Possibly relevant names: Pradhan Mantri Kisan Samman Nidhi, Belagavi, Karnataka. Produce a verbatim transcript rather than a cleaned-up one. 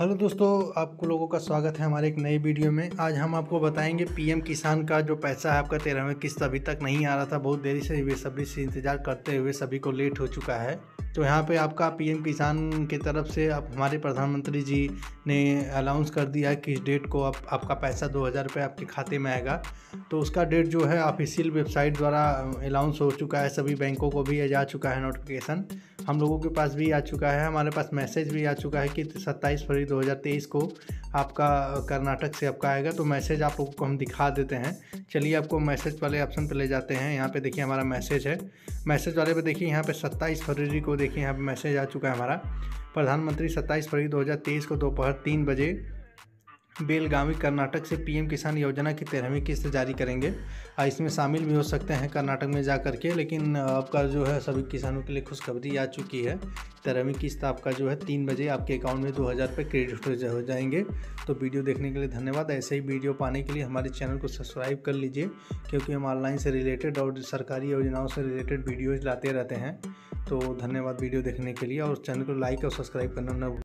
Hello दोस्तों, आप लोगों का स्वागत है हमारे एक नई वीडियो में। आज हम आपको बताएंगे पीएम किसान का जो पैसा है आपका तेरहवें किस्त अभी तक नहीं आ रहा था। बहुत देरी से वे सभी से इंतज़ार करते हुए सभी को लेट हो चुका है। तो यहाँ पे आपका पीएम किसान की तरफ से आप हमारे प्रधानमंत्री जी ने अनाउंस कर दिया है कि इस डेट को आप आपका पैसा दो हज़ार रुपये आपके खाते में आएगा। तो उसका डेट जो है ऑफिशियल वेबसाइट द्वारा अनाउंस हो चुका है, सभी बैंकों को भी आ चुका है नोटिफिकेशन, हम लोगों के पास भी आ चुका है, हमारे पास मैसेज भी आ चुका है कि सत्ताईस फरवरी दो हज़ार तेईस को आपका कर्नाटक से आपका आएगा। तो मैसेज आप लोगों को हम दिखा देते हैं। चलिए आपको मैसेज वाले ऑप्शन पर ले जाते हैं। यहाँ पे देखिए हमारा मैसेज है, मैसेज वाले पे देखिए यहाँ पे सत्ताईस फरवरी को देखिए यहाँ पे मैसेज आ चुका है हमारा। प्रधानमंत्री सत्ताईस फरवरी दो हज़ार तेईस को दोपहर तीन बजे बेलगावी कर्नाटक से पीएम किसान योजना की तेरहवीं किस्त जारी करेंगे। इसमें शामिल भी हो सकते हैं कर्नाटक में जा कर के, लेकिन आपका जो है सभी किसानों के लिए खुशखबरी आ चुकी है। तेरहवीं किस्त आपका जो है तीन बजे आपके अकाउंट में दो हज़ार रुपये क्रेडिट हो जाएंगे। तो वीडियो देखने के लिए धन्यवाद। ऐसे ही वीडियो पाने के लिए हमारे चैनल को सब्सक्राइब कर लीजिए, क्योंकि हम ऑनलाइन से रिलेटेड और सरकारी योजनाओं से रिलेटेड वीडियोज़ लाते रहते हैं। तो धन्यवाद वीडियो देखने के लिए, और चैनल को लाइक और सब्सक्राइब करना न भूलें।